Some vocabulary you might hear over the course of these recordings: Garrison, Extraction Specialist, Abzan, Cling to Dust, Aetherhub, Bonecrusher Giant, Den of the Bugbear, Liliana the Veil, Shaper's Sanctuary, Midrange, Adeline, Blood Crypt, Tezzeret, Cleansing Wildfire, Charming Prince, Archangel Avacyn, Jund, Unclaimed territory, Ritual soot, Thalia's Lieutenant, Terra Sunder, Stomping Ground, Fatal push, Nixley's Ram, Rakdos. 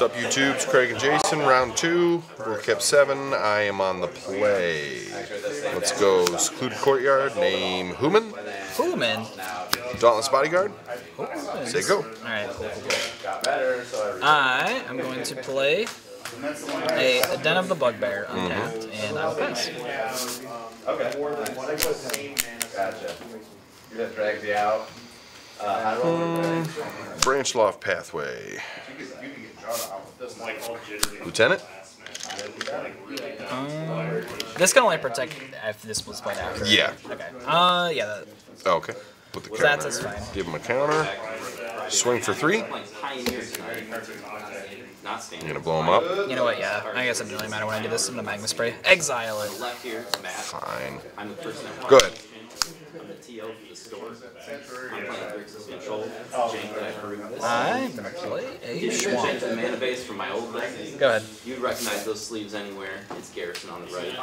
What's up, YouTube? It's Craig and Jason, round two, World Cup 7. I am on the play. Let's go. Secluded Courtyard, name Human. Human? Dauntless Bodyguard. Say go. Alright. I am going to play a Den of the Bugbear untapped, and I'll pass. Okay. Gotcha. That drags you out. Branch Loft Pathway. Lieutenant? This can only protect if this was played after. Yeah. Okay. Yeah. Oh, okay. Put the counter. That's fine. Give him a counter. Swing for 3. You're going to blow him up? You know what, yeah. I guess it doesn't really matter when I do this. I'm going to Magma spray. Exile it. Fine. Good. I'm going to play a Swamp. Go ahead. You'd recognize those sleeves anywhere. It's Garrison on the right.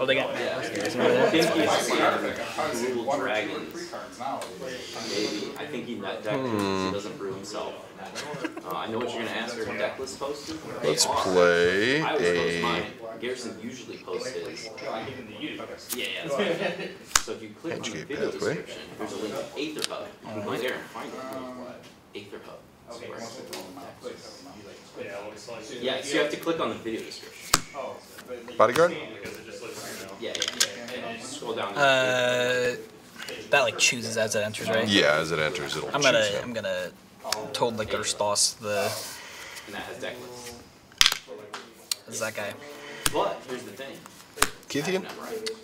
Oh, they got Garrison over there. I think he's seen Rule Dragons. Maybe. I think he met Deckless. He doesn't brew himself. I know what you're going to ask. Are Deckless posted? Let's play a... Garrison usually posts his. Yeah. So if you click on the video description, there's a link to Aetherhub. You can go there and find it. Aetherhub. Yeah, so you have to click on the video description. Bodyguard? Yeah. Scroll down. That like chooses as it enters, right? Yeah, as it enters, it'll choose. I'm gonna totally Garstoss the. And that has Deckless. Is that guy? But here's the thing. Keithian?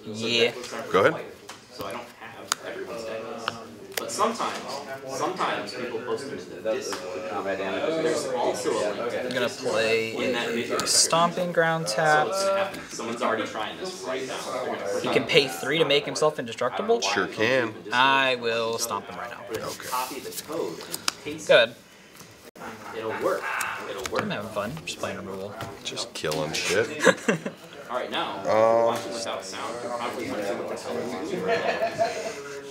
Yeah. Go ahead. So I don't have everyone's decklist. But sometimes people post them to the Discord. There's also a link. I'm gonna play a Stomping Ground tap. Someone's already trying this right now. He can pay 3 to make himself indestructible. Sure can. I will stomp him right now. Okay. Copy the code and paste. Good. It'll work. I'm having fun. Just playing removal. Just killing shit. Alright, now, watching without sound.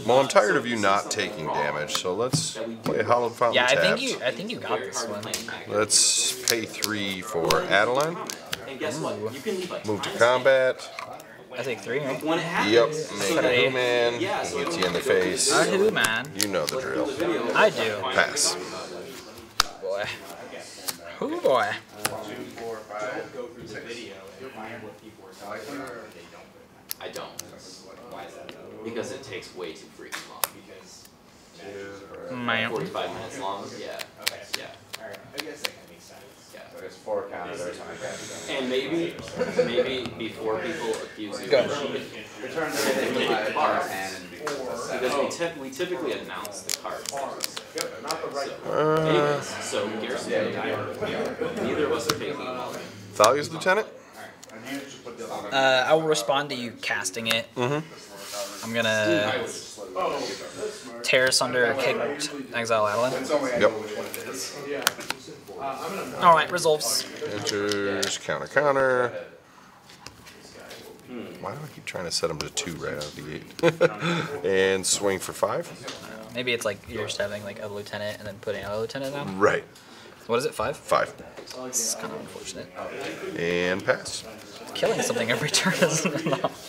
Well, I'm tired of you not taking damage, so let's play Hollowed Fountain. Yeah, I think you got this one. Let's pay 3 for Adeline. Move to combat. I take 3, right? Yep, make a Hoo-Man, hit you in the face. A Hoo-Man. You know the drill. I do. Pass. Oh boy. I don't. Why is that? Because it takes way too freaking long. Because 45 minutes long? Yeah. Yeah. I guess that makes sense. Yeah. There's 4 counters every time I grab it. And maybe before people accuse you of cheating, they look at the cards. Because we typically announce the cards. So Garrison and I are neither of us are taking all in. Thalia's Lieutenant? I will respond to you casting it. I'm going to Terra Sunder, kick, exile Adeline. Yep. Alright, resolves. Enters, counter. Why do I keep trying to set them to 2 right out of the gate? And swing for 5. Maybe it's like you're just having like a lieutenant and then putting out a lieutenant now. Right. What is it, 5? 5. This is kind of unfortunate. And pass. Killing something every turn isn't enough.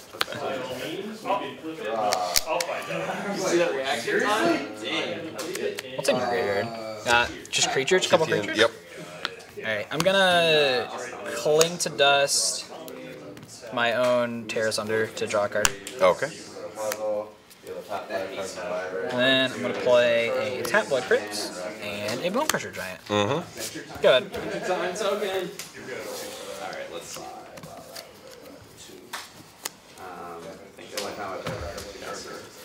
See that reaction time? Damn. What's in your graveyard? Just creature? Just a couple creatures? Yep. Alright, I'm gonna Cling to Dust my own Terra Sunder to draw a card. Okay. And then I'm going to play a tap Blood Crypt and a Bonecrusher Giant. Go ahead. Alright, let's see.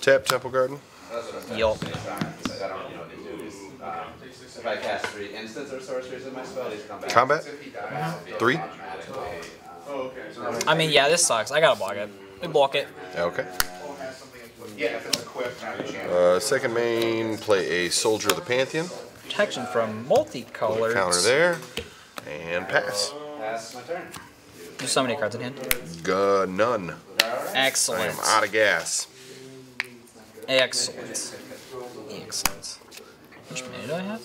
Tap Temple Garden. Yup. If I cast 3 instants or sorceries in my spell, he's come back. Combat? 3? I mean, yeah, this sucks. I gotta block it. We block it. Okay. Second main, play a Soldier of the Pantheon. Protection from multicolors. Counter there. And pass. Pass my turn. There's so many cards in hand. None. Excellent. I am out of gas. Excellent. How much mana do I have?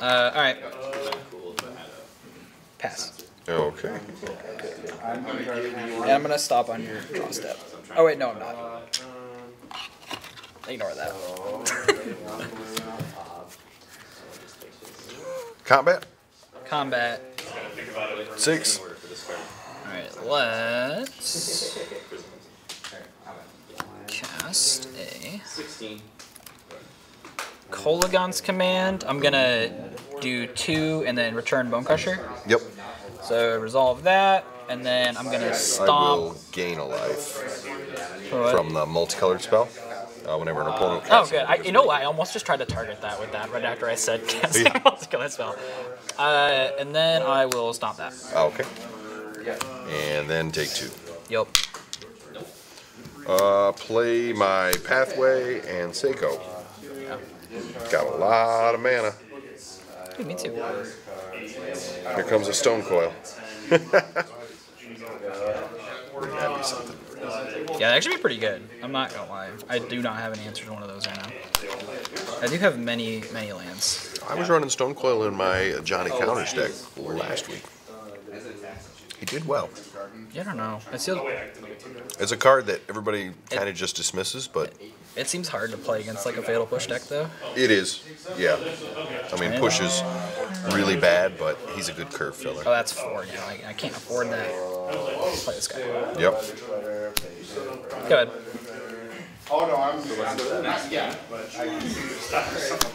Alright. Pass. Okay. And I'm gonna stop on your draw step. Oh wait, no I'm not. Ignore that. Combat? Combat. 6. Alright, let's cast a Kolaghan's Command. I'm going to do 2 and then return Bonecrusher. Yep. So resolve that, and then I'm going to stomp. I will gain a life from the multicolored spell. Whenever an opponent casts. Oh, good. You know what? I almost just tried to target that with that right after I said casting a multicolored spell. And then I will stomp that. Okay. And then take 2. Yep. Play my Pathway and Seiko. Yeah. Got a lot of mana. Dude, me too. Here comes a Stonecoil. Wouldn't that be something? Yeah, that should be pretty good. I'm not gonna lie. I do not have an answer to one of those right now. I do have many, many lands. I was running Stonecoil in my Johnny Counters deck last week. He did well. Yeah, I don't know. It's a card that everybody kind of just dismisses, but... It seems hard to play against like a Fatal Push deck, though. It is, yeah. I mean, Push is really bad, but he's a good curve filler. Oh, that's 4 now. I can't afford that. Play this guy. Yep. Go ahead. Oh, no, I'm not yet.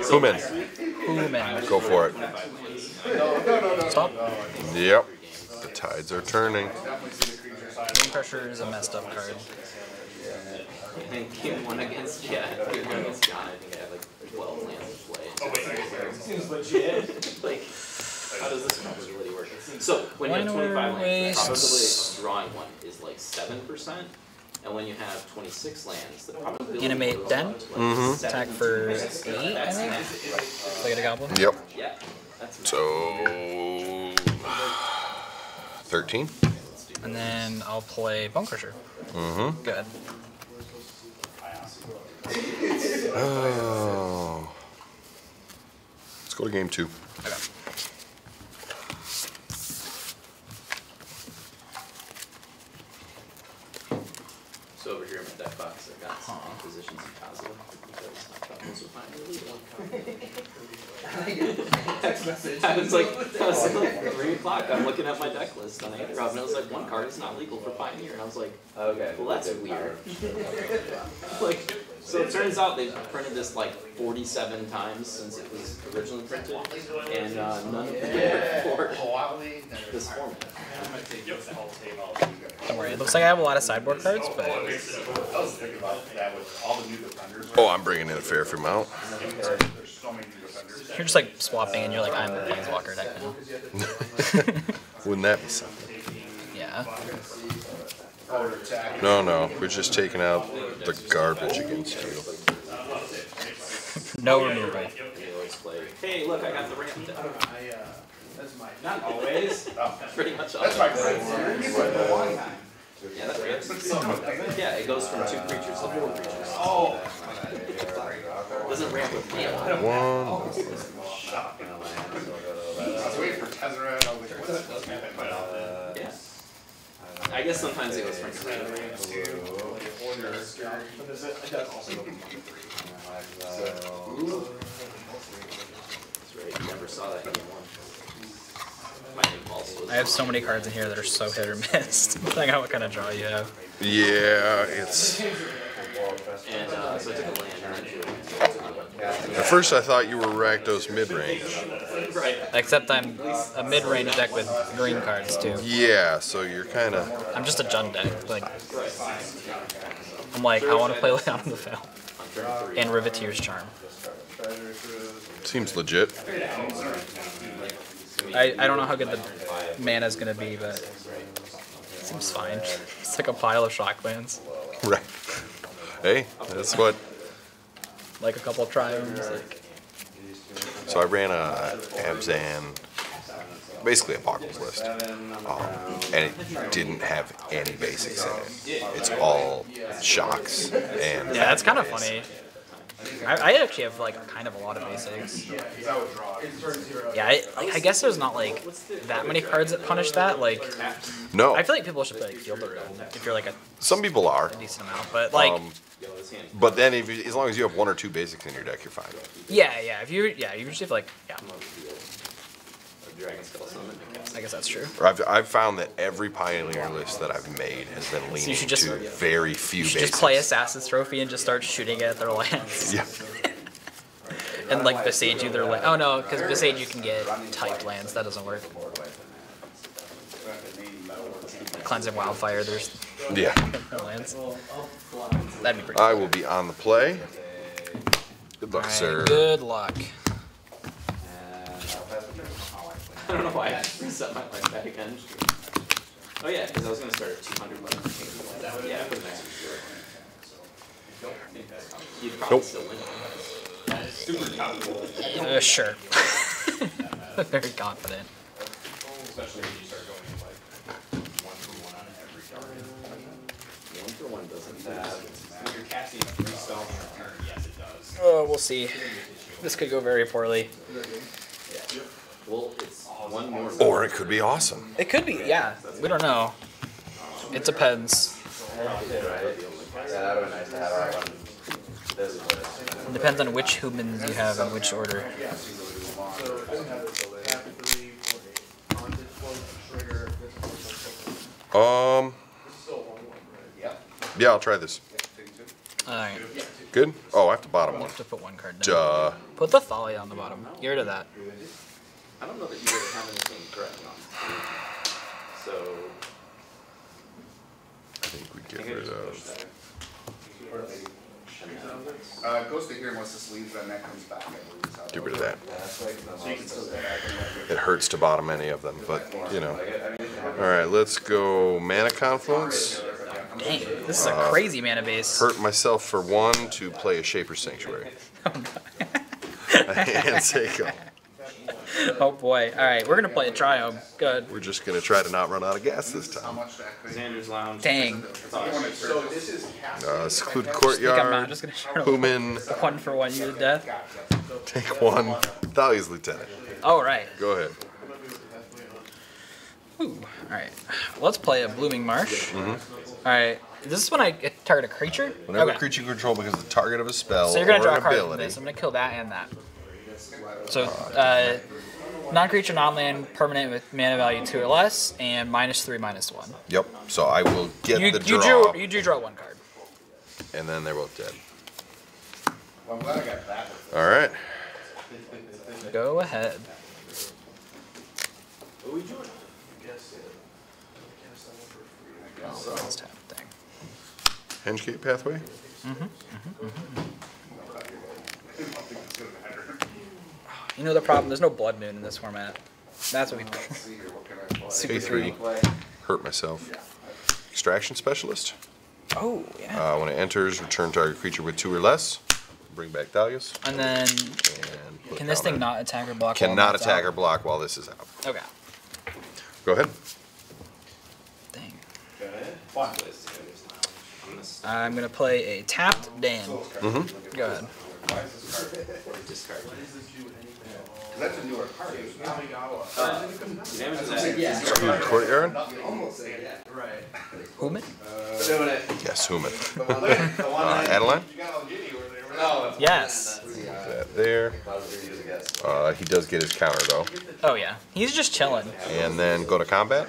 Ooman. Go for it. Stop. Yep. The tides are turning. Pressure is a messed up card. And Q1 against John, I think I have like 12 lands to play. Oh, wait, seems legit. Like, how does this probability work? So, when you have 25 lands, the probability of drawing one is like 7%. And when you have 26 lands, the probability Animate Den. Attack for 8, I think. Play it a goblin? Yep. Yeah, that's so... 13. And then I'll play Bonecrusher. Mm-hmm. Good. Oh. Let's go to game 2. Okay. So over here in my deck box, I've got some Inquisitions and Kaza because I thought this would finally lead one card. Text message. I was like 3 o'clock. I'm looking at my deck list and I hit Rob and I was like, one card is not legal for Pioneer, and I was like, okay, well that's weird. Like. So it turns out they've printed this like 47 times since it was originally printed, and none of them were for this format. Don't worry, it looks like I have a lot of sideboard cards, but... Oh, I'm bringing in a fair amount. You're just like swapping and you're like, I'm the Planeswalker deck now. Wouldn't that be something? Yeah. No, no, we're just taking out the garbage against you. No removal. Hey, look, I got the ramp down. Not always. Pretty much always. Yeah, that ramp. Yeah, it goes from 2 creatures to 4 creatures. Oh! It doesn't ramp with me. I was waiting for Tezzeret. Yeah. I guess sometimes it goes from I have so many cards in here that are so hit or miss. Depending on what kind of draw you have. Yeah, it's... And so I took a land. At first I thought you were Rakdos mid-range. Right. Except I'm a mid-range deck with green cards too. Yeah, so you're kind of... I'm just a Jund deck. Like, I'm like, I want to play Liliana the Veil. And Riveteers Charm. Seems legit. I don't know how good the mana's going to be, but it seems fine. It's like a pile of shocklands. Right. Hey, that's what. Like a couple of triumphs. Like. So I ran a Abzan basically a Apocalypse list, and it didn't have any basics in it. It's all shocks and... Yeah, that's kind of funny. I actually have like kind of a lot of basics. Yeah, I guess there's not like that many cards that punish that. Like, no, I feel like people should play like, Field of Realm if you're like a. Some people are a decent amount, but like. But then if you, as long as you have one or two basics in your deck, you're fine. Yeah, yeah. If you yeah, you just have like yeah. I guess that's true. I've found that every Pioneer list that I've made has been leaning so just, to yeah. very few basics. You should just play Assassin's Trophy and just start shooting at their lands. Yeah. And like Besage you their land. Oh no, because Besage you can get typed lands. That doesn't work. Cleansing Wildfire. There's yeah. lands. That'd be pretty. I will be on the play. Good luck, right, sir. Good luck. I don't know why I reset my life back again. Oh yeah, because I was going to start at 200 bucks. Yeah, for the next week. You'd probably still win. That is super confident. Sure. Very confident. Especially when you start going like 1-for-1 on every target. 1-for-1 doesn't have... Your cat's even freestyle on your turn. Yes, it does. Oh, we'll see. This could go very poorly. Yeah. Well, it's one more. Or it could be awesome. It could be, yeah. We don't know. It depends. It depends on which humans you have and which order. Yeah, I'll try this. All right. Good? Oh, I have to bottom one. I have to put one card down. Duh. Put the Thalia on the bottom. Get rid of that. I don't know that you really have anything threatening on it. So I think we get rid of. Goes to here and wants to sleep, then that comes back. Get rid of that. It hurts to bottom any of them, but you know. All right, let's go Mana Confluence. Dang, this is a crazy mana base. Hurt myself for one to play a Shaper's Sanctuary. And Seiko. Oh boy! All right, we're gonna play a Triome. Good. We're just gonna try to not run out of gas this time. Xander's Lounge. Dang. Secluded Courtyard. Human. 1-for-1 you to death. Take one. Thalia's Lieutenant. All right. Go ahead. Ooh. All right. Let's play a Blooming Marsh. Mm-hmm. All right. This is when I target a creature. Whenever a creature you control becomes the target of a spell or an ability. So you're gonna draw a card. I'm gonna kill that and that. So, non-creature, non-land, permanent with mana value 2 or less, and -3/-1. Yep. So I will get the draw. You do draw one card. And then they're both dead. Well, I'm glad I got that. All right. Go ahead. Oh, let's tap the thing. Hengegate Pathway? Mm-hmm. Mm-hmm. Mm-hmm. You know the problem, there's no Blood Moon in this format. That's what we play. Super 3. Hurt myself. Extraction Specialist. Oh, yeah. When it enters, return target creature with 2 or less. Bring back Thalia's. And then, can this thing not attack or block while this is out? Cannot attack or block while this is out. Okay. Go ahead. Dang. I'm going to play a tapped Dam. Mm-hmm. Go ahead. That's a newer card. Screwed Courtyard? Human? Yes, Human. Adeline? Yes. That there. He does get his counter, though. Oh, yeah. He's just chilling. And then go to combat.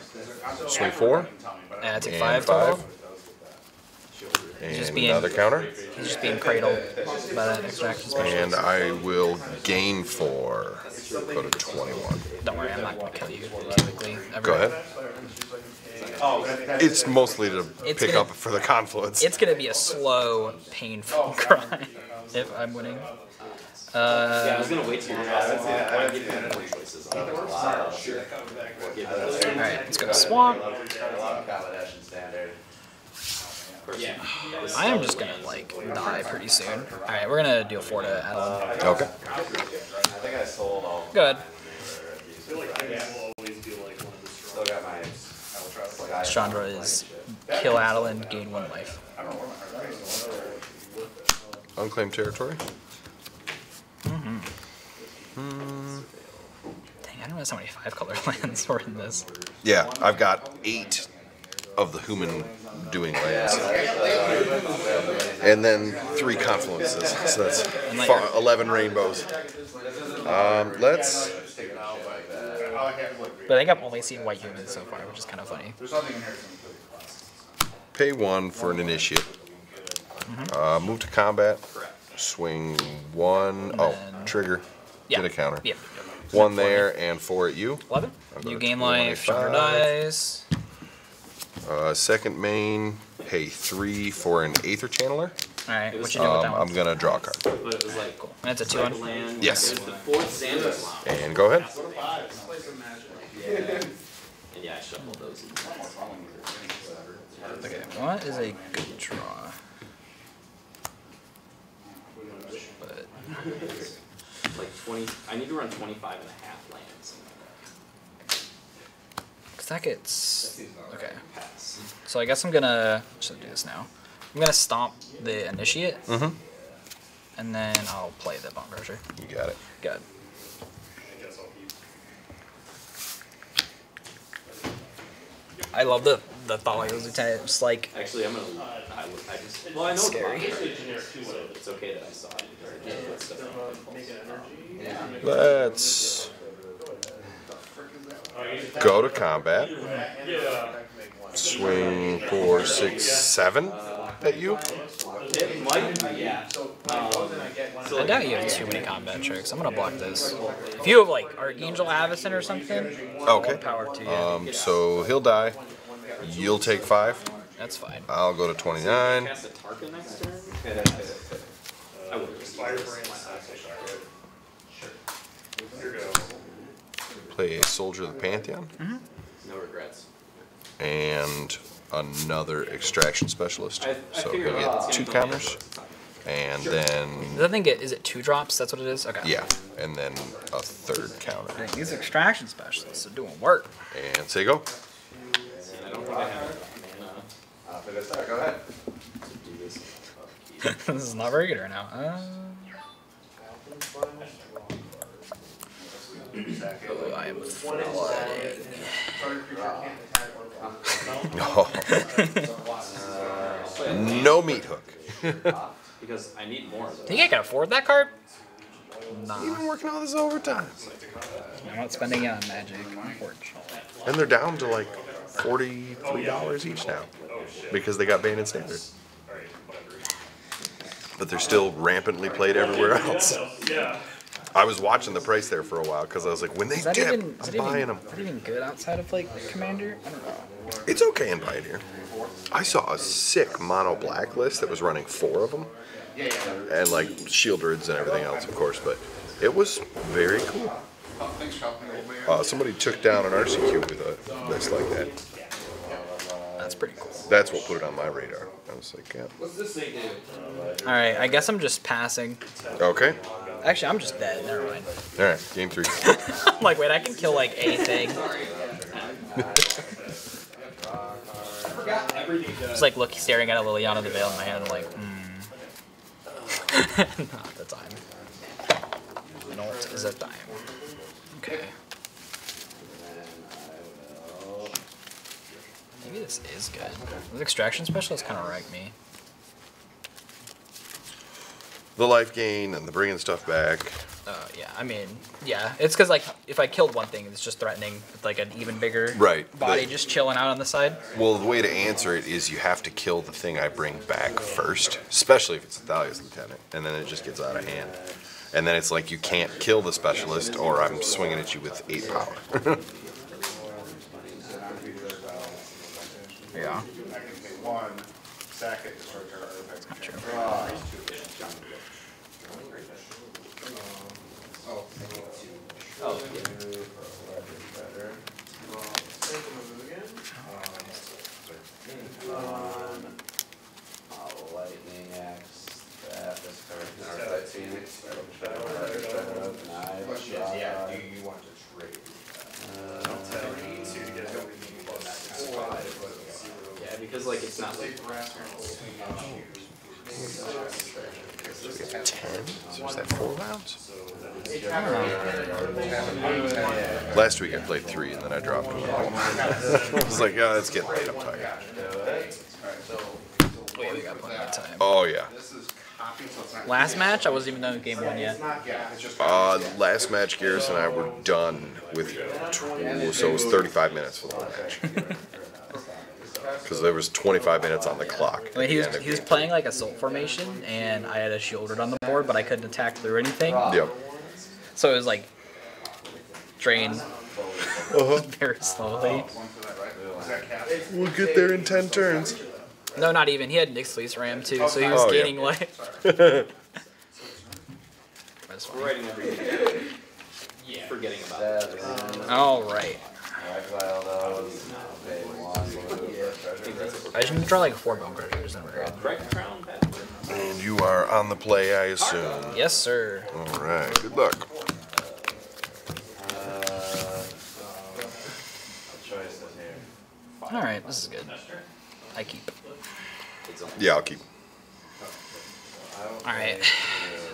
Swing 4. Take 5 total. And just being, another counter. He's just being cradled by that Extraction Specialist. And I will gain 4. Go to 21. Don't worry, I'm not going to kill you typically. Go ahead. It's mostly to pick up for the confluence. It's going to be a slow, painful cry if I'm winning. Yeah, I was going to wait till your process. All right, let's go to Swamp. Yeah. I am just gonna like die pretty soon. All right, we're gonna deal 4 to Adeline. Okay. Good. still got my Albatross. Chandra is kill Adeline, gain 1 life. Unclaimed territory? Dang, I don't know how many 5-color lands were in this. Yeah, I've got 8 of the human doing lands. And then 3 confluences, so that's 11 rainbows. Let's... But I think I've only seen white humans so far, which is kind of funny. Pay 1 for an initiate. Move to combat. Swing 1. Oh, trigger. Yeah. Get a counter. Yeah. 1 there and 4 at you. 11. You gain life. Chandra dies. Second main, pay 3 for an Aether Channeler. All right, what you doing with that one? I'm going to draw a card. Cool. That's a 2-1? Yes. And go ahead. Yeah, I shuffled those. Okay, what is a good draw? But... like 20, I need to run 25.5 lands. That gets okay. So I guess I'm gonna should do this now. I'm gonna stomp the initiate, and then I'll play the Bonecrusher. You got it. Good. I love the Thalia's Lieutenant. It's like actually, I'm gonna. I just well, I know scary. So it's okay that I saw it. Let's. Go to combat. Swing 4, 6, 7 at you. I doubt you have too many combat tricks. I'm gonna block this. If you have like Archangel Avacyn or something, okay. Power to you. So he'll die. You'll take 5. That's fine. I'll go to 29. Cast a Tarka next turn. I would. Sure. Play a Soldier of the Pantheon. No regrets. And another Extraction Specialist. So he'll get 2 counters. And then... Does that thing get, is it 2 drops? That's what it is? Okay. Yeah. And then a 3rd counter. Dang, these Extraction Specialists are doing work. And say go. I don't think I have go ahead. This is not very good right now. Oh, I am flooded. No meat hook. Because I need more. Think I can afford that card? Nah. Even working all this overtime. I'm not spending it on magic. And they're down to like $43 each now because they got banned in standard. But they're still rampantly played everywhere else. Yeah. I was watching the price there for a while because I was like, when they dip, I'm buying them. Is that even good outside of, like, Commander? I don't know. It's okay in Pioneer. I saw a sick mono black list that was running 4 of them. And, like, Shieldreds and everything else, of course. But it was very cool. Somebody took down an RCQ with a list like that. That's pretty cool. That's what put it on my radar. I was like, yeah. What's this thing do? All right, I guess I'm just passing. Okay. Actually, I'm just dead. Never mind. All right, game 3. I'm like, wait, I can kill like a thing. Just like look, staring at a Liliana the Veil in my hand, and like, not the time. No, it's a time. Okay. Maybe this is good. This Extraction Specialist kind of wrecked me. The life gain and the bringing stuff back. Yeah, I mean, yeah. It's because, like, if I killed one thing, it's just threatening with, like, an even bigger body just chilling out on the side. Well, the way to answer it is you have to kill the thing I bring back first, especially if it's a Thalia's Lieutenant, and then it just gets out of hand. And then it's like you can't kill the Specialist or I'm swinging at you with 8 power. Yeah. That's not true. Oh, yeah. Lightning axe, that, this card. Yeah, you want to trade. I'll tell you to get like it's not like... Ten? So was that 4 rounds? Last week I played 3 and then I dropped 1. I was like, oh, it's getting late, I'm tired. Boy, we got plenty of time. Oh, yeah. Last match? I wasn't even done with game 1 yet. Last match, Garrison and I were done with, so it was 35 minutes for the whole match. Because there was 25 minutes on the clock. I mean, he was playing like a Assault Formation, and I had a Shielded on the board, but I couldn't attack through anything. Yep. So it was like, drain very slowly. We'll get there in 10 turns. No, not even. He had Nixley's Ram, too, so he was gaining life. That's yeah. Forgetting about that. All right. I should draw like 4 Bonecrushers. And you are on the play, I assume. Yes, sir. All right. Good luck. All right. This is good. I keep. Yeah, I'll keep. All right.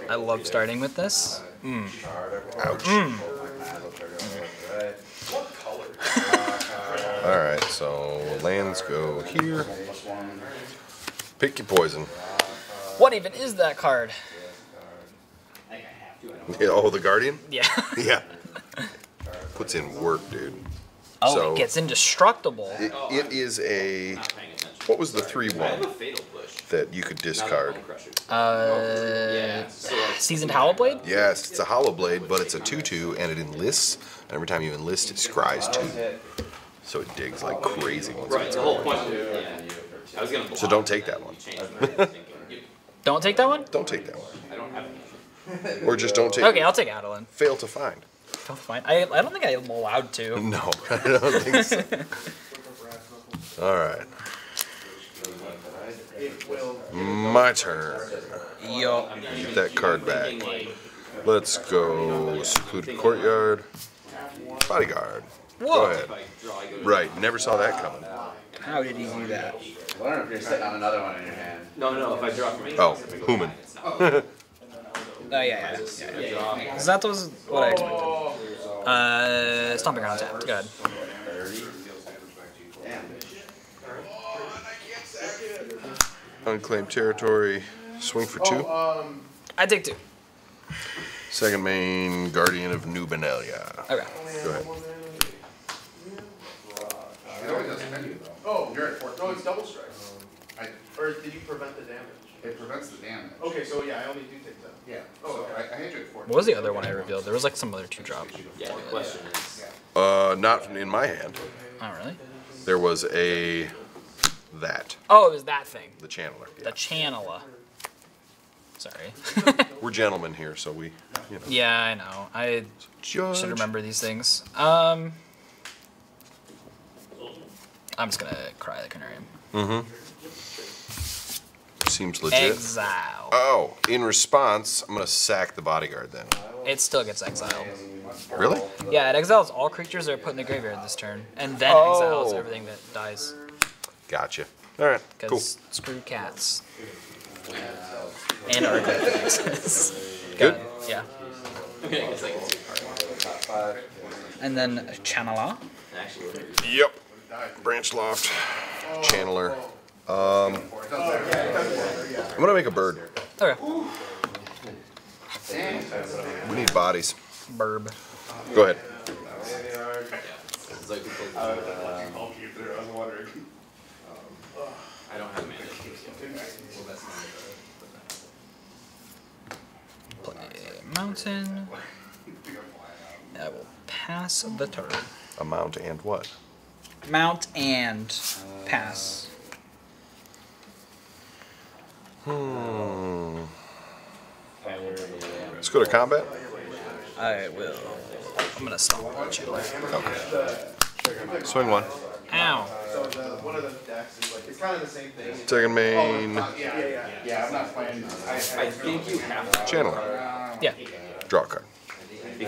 I love starting with this. Mm. Ouch. Mm. All right, so lands go here. Pick your poison. What even is that card? Yeah, oh, the Guardian? Yeah. Yeah. Puts in work, dude. Oh, so it gets indestructible. It is a... What was the 3-1 that you could discard? Seasoned Hollowblade? Yes, it's a Hollowblade, but it's a 2-2, and it enlists. And every time you enlist, it scries 2. So it digs like crazy once it's gone. So don't take that one. Don't take that one? Don't take that one. Or just don't take it. Okay, I'll take Adeline. Fail to find. Fail to find. I don't think I'm allowed to. No, I don't think so. All right. My turn. Yo. Get that card back. Let's go Secluded Courtyard. Bodyguard. Whoa. Go ahead. Right, never saw that coming. How did he do that? I wonder if you're sitting on another one in your hand. No, no, if I drop from Human. Yeah. Because that was what I expected. Stomping Ground tapped. Go ahead. Unclaimed territory. Swing for 2. I take 2. Second main, Guardian of New Benelia. Okay. Go ahead. Oh, you're at 14. No, it's double strike. Or did you prevent the damage? It prevents the damage. Okay, so yeah, I only do take 10. Yeah. Oh, okay. I had you at 14. What was the other one I revealed? There was like some other 2-drop. Yeah, the question is... not in my hand. Oh, really? There was a... that. Oh, it was that thing. The Channeler. Yeah. The Channeler. Sorry. We're gentlemen here, so we... You know. Yeah, I know. I should remember these things. I'm just gonna cry the canarium. Mm-hmm. Seems legit. Exile. Oh, in response, I'm gonna sack the bodyguard then. It still gets exiled. Really? Yeah, it exiles all creatures that are put in the graveyard this turn, and then exiles everything that dies. Gotcha. All right. Cool. Screw cats. And artifacts. Good. Yeah. Okay. And then Channeler. Yep. Branch Loft, Channeler. I'm gonna make a bird. Okay. We need bodies. Burb. Go ahead. I don't have a mountain. I will pass the turn. A mount and what? Mount and pass. Let's go to combat. I will. I'm going to stomp on you. Okay. Swing 1. Ow. It's kind of the same thing. Second main. Yeah, I'm not playing. I think you have to. Channeler. Yeah. Draw a card.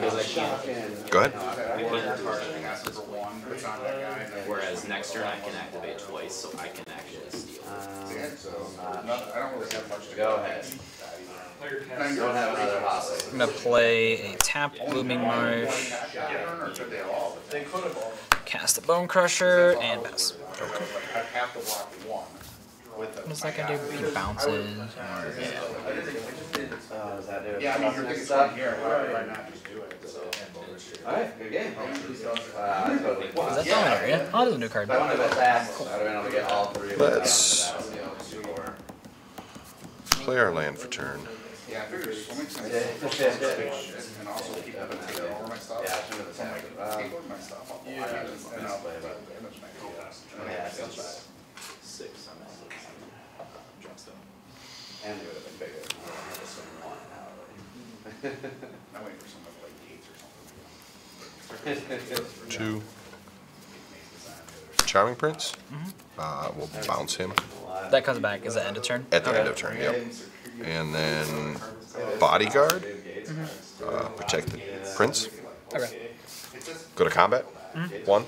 because I can't. Go ahead. Whereas next turn I can activate twice, so I can actually steal. I don't really have much to go ahead. I don't have another hostile. I'm going to play a tap Blooming Marsh, cast a Bonecrusher, and pass. Okay. What does that guy do? He bounces? Yeah, I mean, it's up here. Why not just do it? Alright, good game. Is that Dominator? Yeah? Oh, there's a new card. Let's play our land for turn. Yeah, I figured it would make sense. And also keep up and take over my stuff. Yeah, I should have take over my stuff. And I'll play about damage next. 6 on that. And it would have been bigger. I don't have this one now. I'm waiting for someone to play gates or something. 2. Charming Prince? Mm-hmm. We'll bounce him. That comes back. Is that end of turn? At the end of turn, yep. And then Bodyguard? Mm-hmm. Protect the Prince? Okay. Go to combat? Mm-hmm. 1.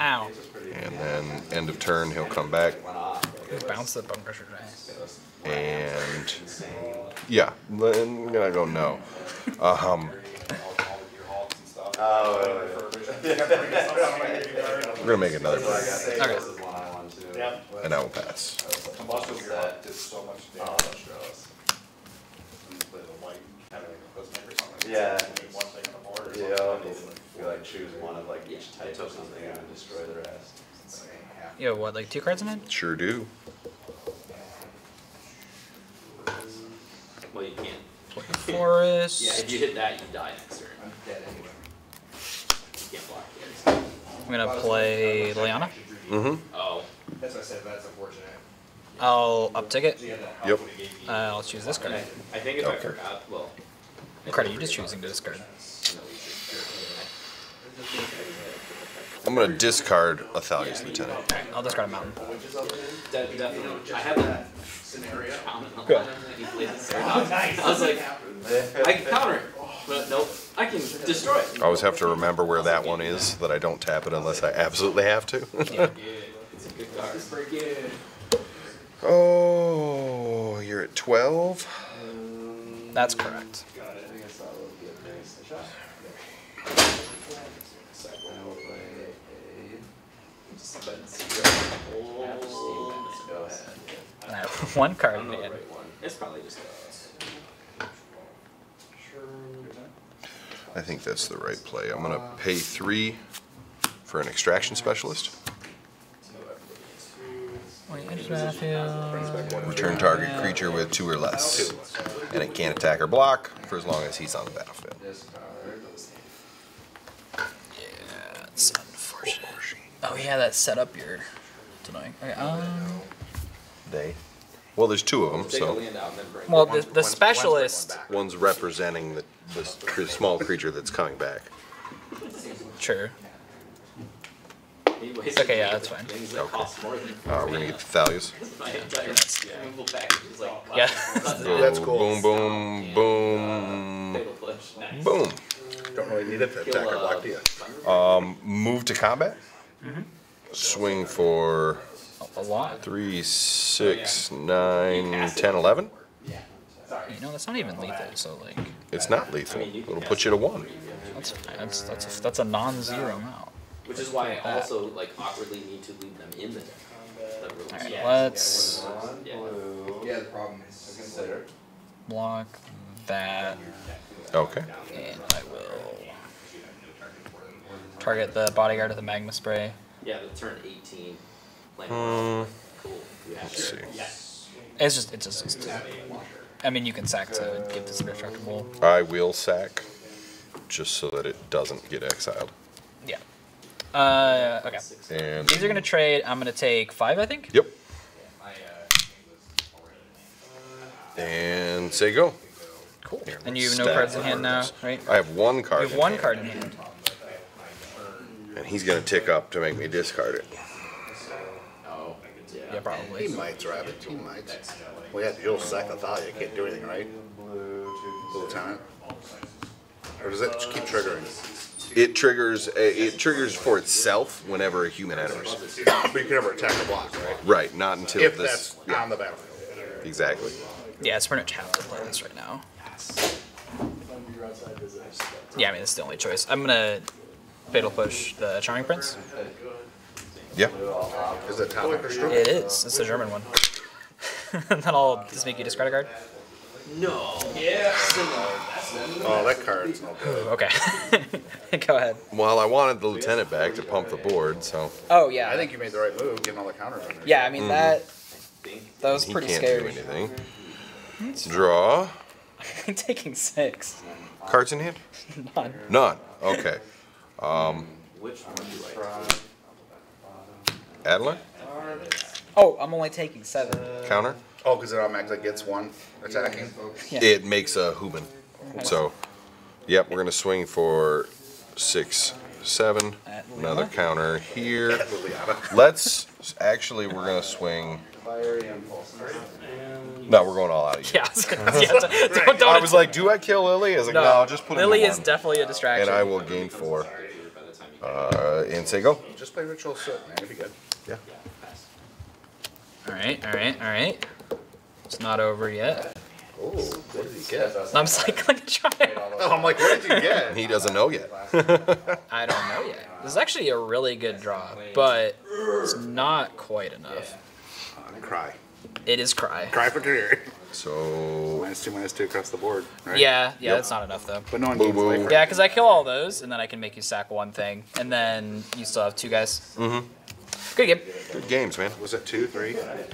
Ow. And then end of turn, he'll come back. Bounce the Bonecrusher Giant. And yeah, I'm gonna go no. We're gonna make another play. Okay. And I will pass. Yeah. Yeah. You like choose one of like each type of something and destroy the rest. You have what, like 2 cards in hand? Sure do. Well, you can't. Play Forest. Yeah, if you hit that, you die next turn. I'm dead anyway. You can't block it. I'm gonna play Liliana. Mm-hmm. Oh. That's what I said. That's unfortunate. I'll uptick it. Yep. I'll choose this card. I think if I forgot, well. What card are you just choosing to discard? I'm going to discard a Thalia's Lieutenant. Okay, I'll discard a mountain. Definitely. I have that scenario. Good. I was like, I can counter it. But nope, I can destroy it. I always have to remember where that one is so that I don't tap it unless I absolutely have to. Yeah. It's a good card. Oh, you're at 12? That's correct. Got it. I guess that will be a nice shot. I have 1 card in the end. It's probably just I think that's the right play. I'm going to pay 3 for an Extraction Specialist. Return target creature with 2 or less. And it can't attack or block for as long as he's on the battlefield. Yeah, that's unfortunate. Oh yeah, that set up your tonight. Okay, They. Well, there's 2 of them, so. Well, the specialist. One's representing the small creature that's coming back. Sure. Okay, yeah, that's fine. Okay. We're gonna get the Thalia's. Yeah. That's cool. Boom, boom, boom, boom. Don't really need it to attack or block, do you? Move to combat. Mm-hmm. Swing for a lot. 3, 6, 9, 10, 11. Yeah. Sorry. You know, that's not even lethal. So like. It's not lethal. It'll put you to 1. That's a non-zero amount. Which is why I also like awkwardly need to leave them in the deck. All right, let's. Yeah, the problem is consider. Block that. Okay. And I will. Target the bodyguard with the magma spray. Yeah, the turn 18. Cool. Let's see. Yeah. It's just. I mean, you can sack to get this indestructible. I will sack, just so that it doesn't get exiled. Yeah. Okay. And these are gonna trade. I'm gonna take 5, I think. Yep. And say go. Cool. Here, and you have no cards in hand now, right? I have 1 card. You have 1 card in hand. And he's going to tick up to make me discard it. Oh, yeah, probably. He might drive it. He might. Well, yeah, you'll sack the Thalia. You can't do anything, right? Lieutenant. Or does that keep triggering? It triggers for itself whenever a human enters. But you can never attack the block, right? Right, not until if this. That's on the battlefield. Exactly. Yeah, it's pretty much half the plans right now. Yeah, I mean, that's the only choice. I'm gonna Fatal Push the Charming Prince. Yeah. Is it Topic or Stroke? It is. It's the German one. That'll just make you discard a card? No. Yeah. Oh, that card's not good. Okay. Go ahead. Well, I wanted the lieutenant back to pump the board, so. Oh, yeah. I think you made the right move, getting all the counters on there. Yeah, I mean, that was pretty scary. He can't do anything. Let's draw. I'm taking 6. Cards in hand? None. None. Okay. Which one do you like? Adeline? Oh, I'm only taking 7. Counter? Oh, because it automatically gets one attacking. Yeah. It makes a Human. Okay. So, yep, we're going to swing for 6, 7. Another counter here. Let's actually, we're going to swing. No, we're going all out of here. Don't I was like, do I kill Lily? I was like, no, I'll just put Lily in the is one. Definitely a distraction. And I will gain 4. And say go. Just play Ritual Soot, man. It'll be good. Yeah. All right. It's not over yet. Oh, what did he get? I'm cycling a trial. Oh, I'm like, what did you get? He doesn't know yet. I don't know yet. This is actually a really good draw, but it's not quite enough. Cry. It is Cry. Cry for Terror. So -2/-2 across the board, right? Yeah, that's not enough though. But no one gains life. Yeah, because I kill all those, and then I can make you sack one thing, and then you still have 2 guys. Mm-hmm. Good game. Good games, man. Was it 2, 3?